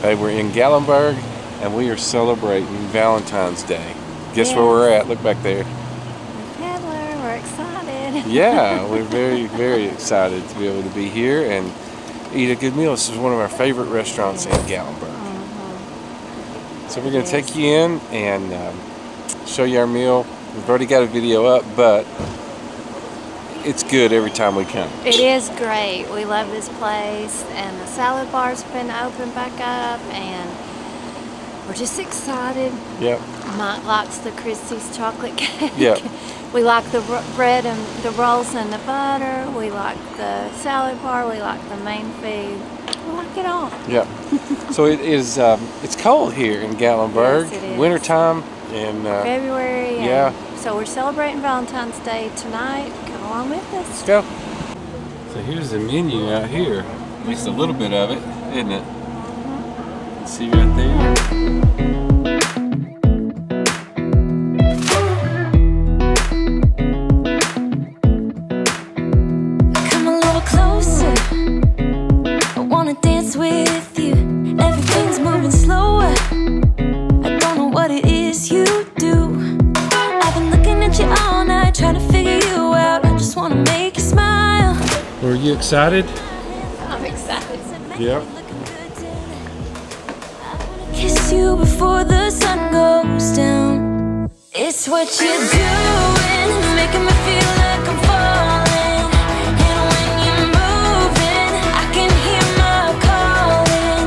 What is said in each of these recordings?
Hey, we're in Gatlinburg, and we are celebrating Valentine's Day. Guess where we're at? Look back there. The Peddler. We're excited. Yeah, we're very, very excited to be able to be here and eat a good meal. This is one of our favorite restaurants in Gatlinburg. So we're going to take you in and show you our meal. We've already got a video up, but it's good every time we come. It is great. We love this place, and the salad bar's been opened back up, and we're just excited. Yep. Mike likes the Christie's chocolate cake. Yep. We like the bread and the rolls and the butter. We like the salad bar. We like the main food. We like it all. Yep. So it is. It's cold here in Gatlinburg. Yes, it is. Wintertime in February. Yeah. So we're celebrating Valentine's Day tonight. Come along with us. Let's go. So here's the menu out here. At least a little bit of it, isn't it? Mm-hmm. See right there. Are you excited? I'm excited. Yep. Kiss you before the sun goes down. It's what you're doing, making me feel like I'm falling. And when you're moving, I can hear my calling.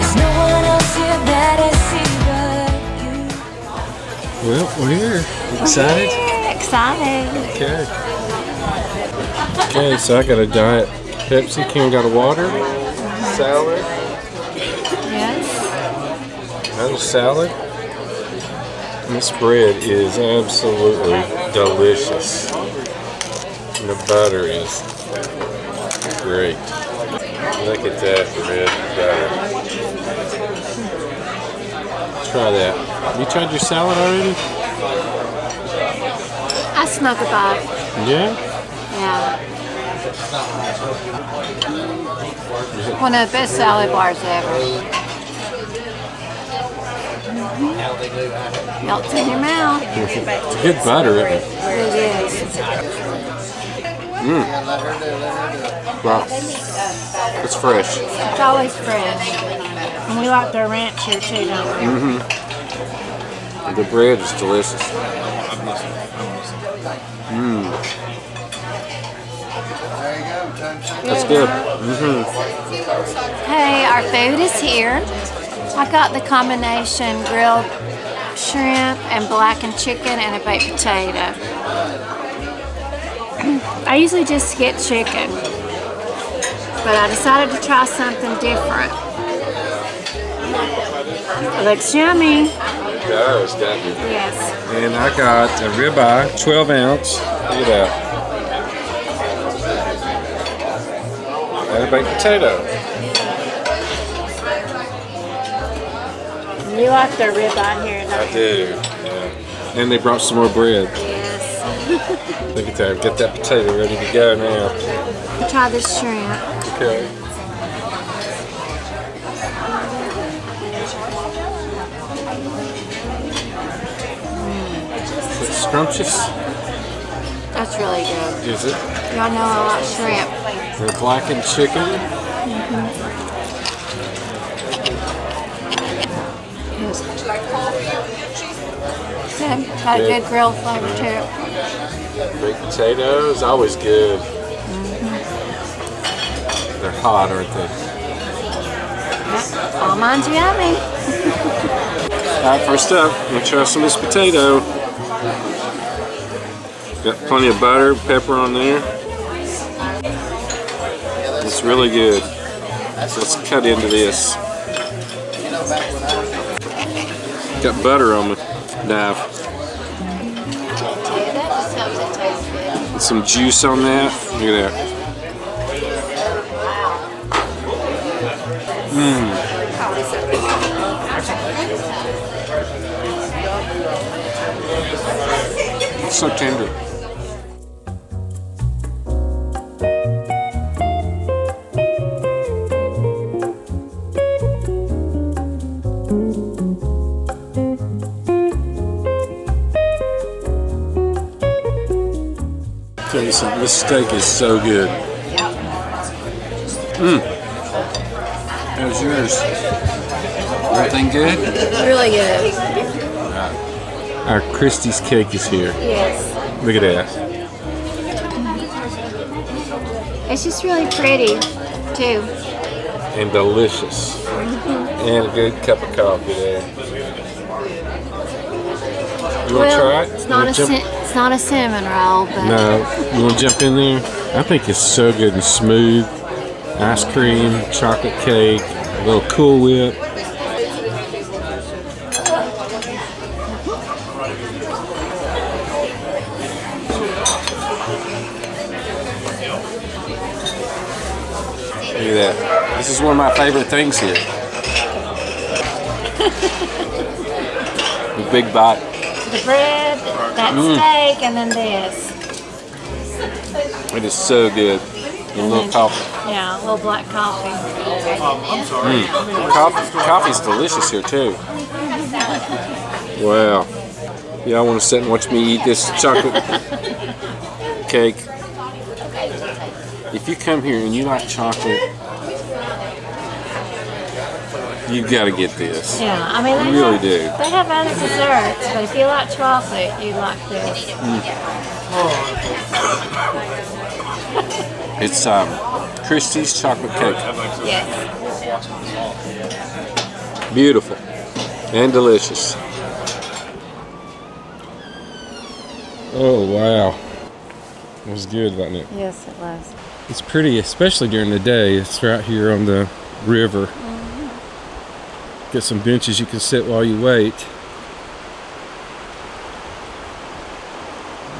There's no one else here that I see but you. Well, we're here. Excited? Excited. Okay. Okay, so I got a diet Pepsi, Kim got a water, salad. Yes. Another salad. And this bread is absolutely delicious. And the butter is great. Look at that bread butter. Try that. You tried your salad already? I snuck a bite. Yeah? Yeah. One of the best salad bars ever. Mm-hmm. Melts in your mouth. Good butter, isn't it? It is. Mm. Wow. It's fresh. It's always fresh. And we like their ranch here too, don't we? Mm-hmm. The bread is delicious. Mmm. That's good. Mm-hmm. Hey, our food is here. I got the combination grilled shrimp and blackened chicken and a baked potato. I usually just get chicken, but I decided to try something different. It looks yummy. It does, doesn't it? Yes. And I got a ribeye, 12 ounce. Look at that. And a baked potato. You like the ribeye here, don't you? I do, yeah. And they brought some more bread. Yes. Look at that, get that potato ready to go now. We'll try this shrimp. Okay. Mm. Is it scrumptious? That's really good. Is it? Y'all know I like shrimp. The blackened chicken. Mm-hmm. Yes. Good. Got a good grill flavor too. Baked potatoes, always good. Mm-hmm. They're hot, aren't they? Yep. All mine's yummy. Alright, first up, I'm gonna try some of this potato. Got plenty of butter, pepper on there. It's really good. Let's cut into this. Got butter on the knife. And some juice on that. Look at that. Mmm. It's so tender. magnificent. This steak is so good. Mmm. How's yours? Everything good? Really good. Our Christie's cake is here. Yes. Look at that. It's just really pretty, too. And delicious. And a good cup of coffee there. You want to try it? It's not a cinnamon roll, but... No. You want to jump in there? I think it's so good and smooth. Ice cream, chocolate cake, a little Cool Whip. Look at that. This is one of my favorite things here. The big bite. The bread, that steak, and then this. It is so good. And a little coffee. Yeah, a little black coffee. I'm sorry. Coffee's delicious here too. Wow. Yeah, I want to sit and watch me eat this chocolate cake. If you come here and you like chocolate, you've got to get this. Yeah, I mean, they really do. They have other desserts, but if you like chocolate, you like this. Mm. It's Christie's Chocolate Cake. Yes. Beautiful and delicious. Oh, wow. It was good, wasn't it? Yes, it was. It's pretty, especially during the day. It's right here on the river. Get some benches you can sit while you wait.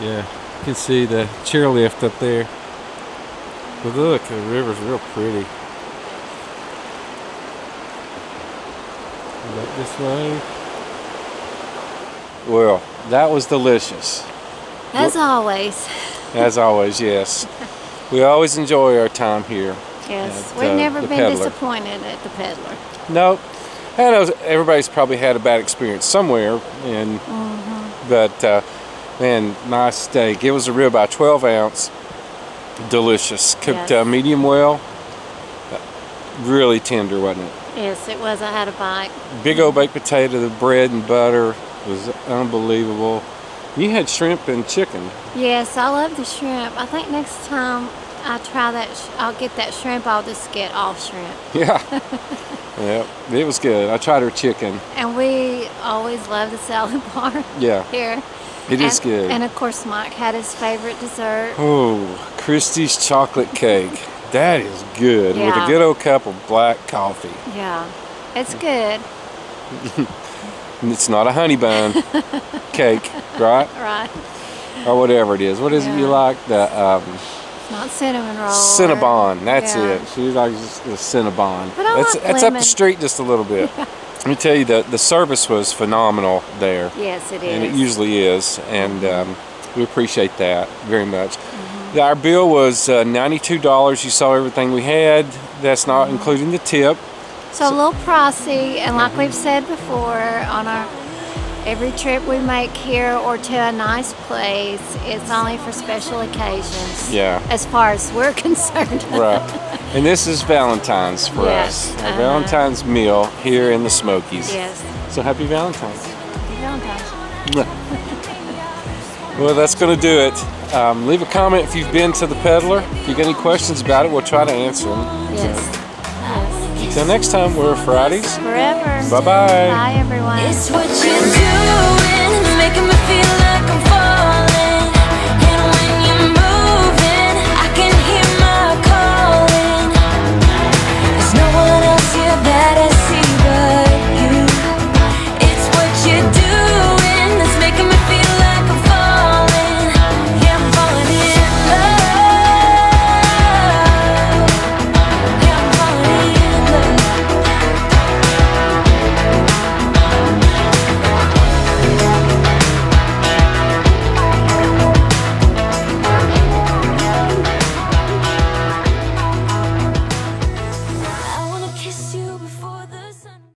Yeah, you can see the chairlift up there. But look, the river's real pretty. Up this way. Well, that was delicious. As always. As always, yes. We always enjoy our time here. Yes, we've never been disappointed at the Peddler. Nope. I know everybody's probably had a bad experience somewhere, and but man, my steak, it was a rib by 12 ounce, delicious, cooked medium well, really tender, wasn't it? Yes, it was. I had a bite. Big old baked potato, the bread and butter was unbelievable. You had shrimp and chicken. Yes, I love the shrimp. I think next time I try that, I'll get that shrimp, I'll just get all shrimp. Yeah. Yeah, it was good. I tried her chicken. And we always love the salad bar. Yeah. Here. It is good. And of course Mike had his favorite dessert. Oh, Christie's chocolate cake. That is good. Yeah. With a good old cup of black coffee. Yeah. It's good. It's not a honey bun cake, right? Right. Or whatever it is. What is it you like? The not cinnamon roll. Cinnabon, that's it. She likes the Cinnabon. But I like lemon. That's up the street just a little bit. Yeah. Let me tell you, the service was phenomenal there. Yes, it is. And it usually is. And we appreciate that very much. Mm-hmm. Our bill was $92. You saw everything we had. That's not including the tip. So a little pricey. And like we've said before, on our every trip we make here or to a nice place, it's only for special occasions. Yeah. As far as we're concerned. Right. And this is Valentine's for us. Our Valentine's meal here in the Smokies. Yes. So happy Valentine's. Happy Valentine's. Well, that's going to do it. Leave a comment if you've been to the Peddler. If you get any questions about it, we'll try to answer them. Yes. Till next time, we're Fridays. Forever. Bye-bye. Bye, everyone. It's what you're doing, making me feel